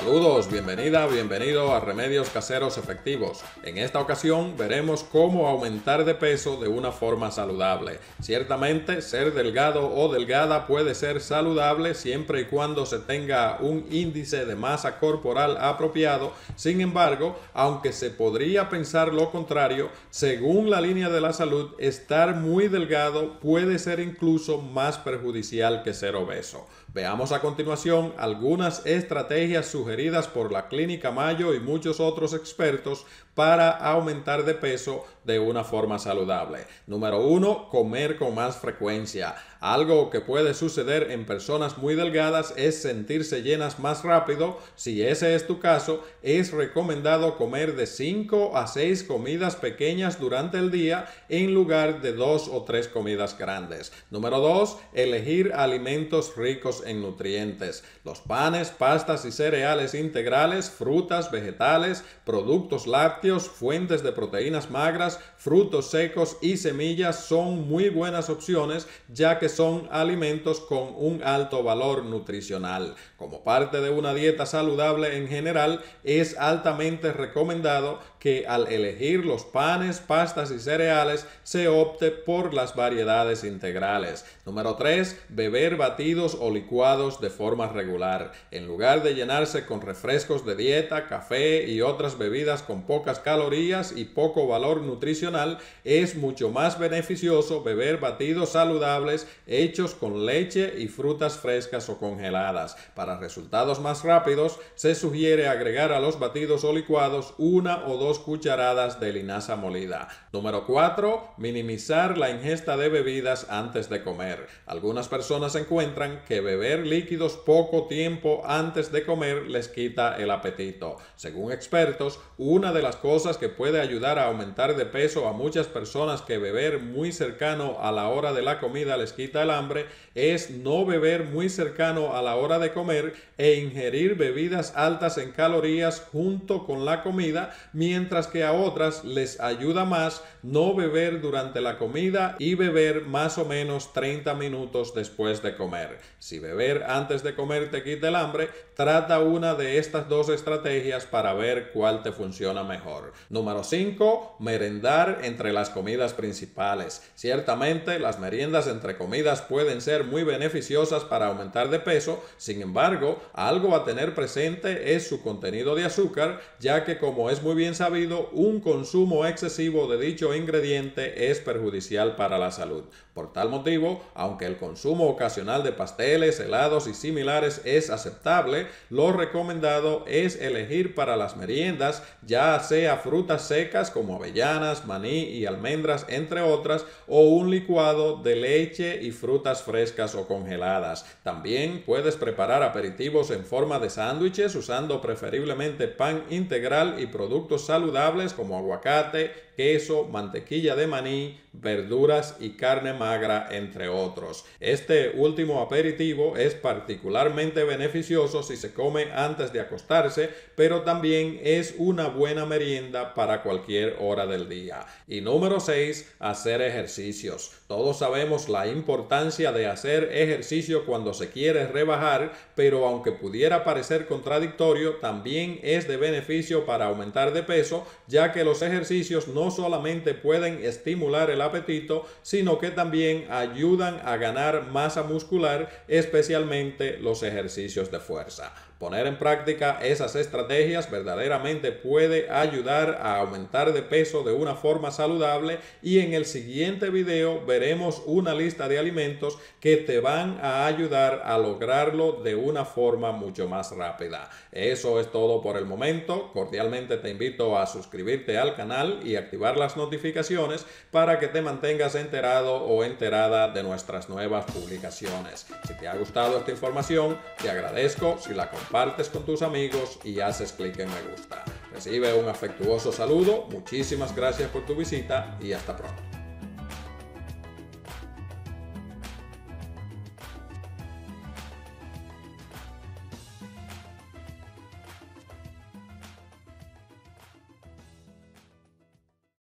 Saludos, bienvenida, bienvenido a Remedios Caseros Efectivos. En esta ocasión veremos cómo aumentar de peso de una forma saludable. Ciertamente, ser delgado o delgada puede ser saludable siempre y cuando se tenga un índice de masa corporal apropiado. Sin embargo, aunque se podría pensar lo contrario, según la línea de la salud, estar muy delgado puede ser incluso más perjudicial que ser obeso. Veamos a continuación algunas estrategias sugeridas por la Clínica Mayo y muchos otros expertos para aumentar de peso de una forma saludable. Número 1. Comer con más frecuencia. Algo que puede suceder en personas muy delgadas es sentirse llenas más rápido. Si ese es tu caso, es recomendado comer de 5 a 6 comidas pequeñas durante el día en lugar de 2 o 3 comidas grandes. Número 2. Elegir alimentos ricos en nutrientes. Los panes, pastas y cereales integrales, frutas, vegetales, productos lácteos, fuentes de proteínas magras, frutos secos y semillas son muy buenas opciones, ya que son alimentos con un alto valor nutricional. Como parte de una dieta saludable en general, es altamente recomendado que al elegir los panes, pastas y cereales se opte por las variedades integrales. Número 3. Beber batidos o licuados de forma regular. En lugar de llenarse con refrescos de dieta, café y otras bebidas con poca calorías y poco valor nutricional, es mucho más beneficioso beber batidos saludables hechos con leche y frutas frescas o congeladas. Para resultados más rápidos, se sugiere agregar a los batidos o licuados 1 o 2 cucharadas de linaza molida. Número 4. Minimizar la ingesta de bebidas antes de comer. Algunas personas encuentran que beber líquidos poco tiempo antes de comer les quita el apetito. Según expertos, una de las cosas que puede ayudar a aumentar de peso a muchas personas que beber muy cercano a la hora de la comida les quita el hambre es no beber muy cercano a la hora de comer e ingerir bebidas altas en calorías junto con la comida, mientras que a otras les ayuda más no beber durante la comida y beber más o menos 30 minutos después de comer. Si beber antes de comer te quita el hambre, trata una de estas dos estrategias para ver cuál te funciona mejor. Número 5. Merendar entre las comidas principales. Ciertamente, las meriendas entre comidas pueden ser muy beneficiosas para aumentar de peso. Sin embargo, algo a tener presente es su contenido de azúcar, ya que, como es muy bien sabido, un consumo excesivo de dicho ingrediente es perjudicial para la salud. Por tal motivo, aunque el consumo ocasional de pasteles, helados y similares es aceptable, lo recomendado es elegir para las meriendas ya sea frutas secas como avellanas, maní y almendras, entre otras, o un licuado de leche y frutas frescas o congeladas. También puedes preparar aperitivos en forma de sándwiches usando preferiblemente pan integral y productos saludables como aguacate, queso, mantequilla de maní, verduras y carne magra, entre otros. Este último aperitivo es particularmente beneficioso si se come antes de acostarse, pero también es una buena merienda para cualquier hora del día. Y número 6, hacer ejercicios. Todos sabemos la importancia de hacer ejercicio cuando se quiere rebajar, pero aunque pudiera parecer contradictorio, también es de beneficio para aumentar de peso, ya que los ejercicios no solamente pueden estimular el apetito, sino que también ayudan a ganar masa muscular, especialmente los ejercicios de fuerza. Poner en práctica esas estrategias verdaderamente puede ayudar a aumentar de peso de una forma saludable, y en el siguiente video veremos una lista de alimentos que te van a ayudar a lograrlo de una forma mucho más rápida. Eso es todo por el momento. Cordialmente te invito a suscribirte al canal y activar las notificaciones para que te mantengas enterado o enterada de nuestras nuevas publicaciones. Si te ha gustado esta información, te agradezco si la compartes con tus amigos y haces clic en me gusta. Recibe un afectuoso saludo, muchísimas gracias por tu visita y hasta pronto.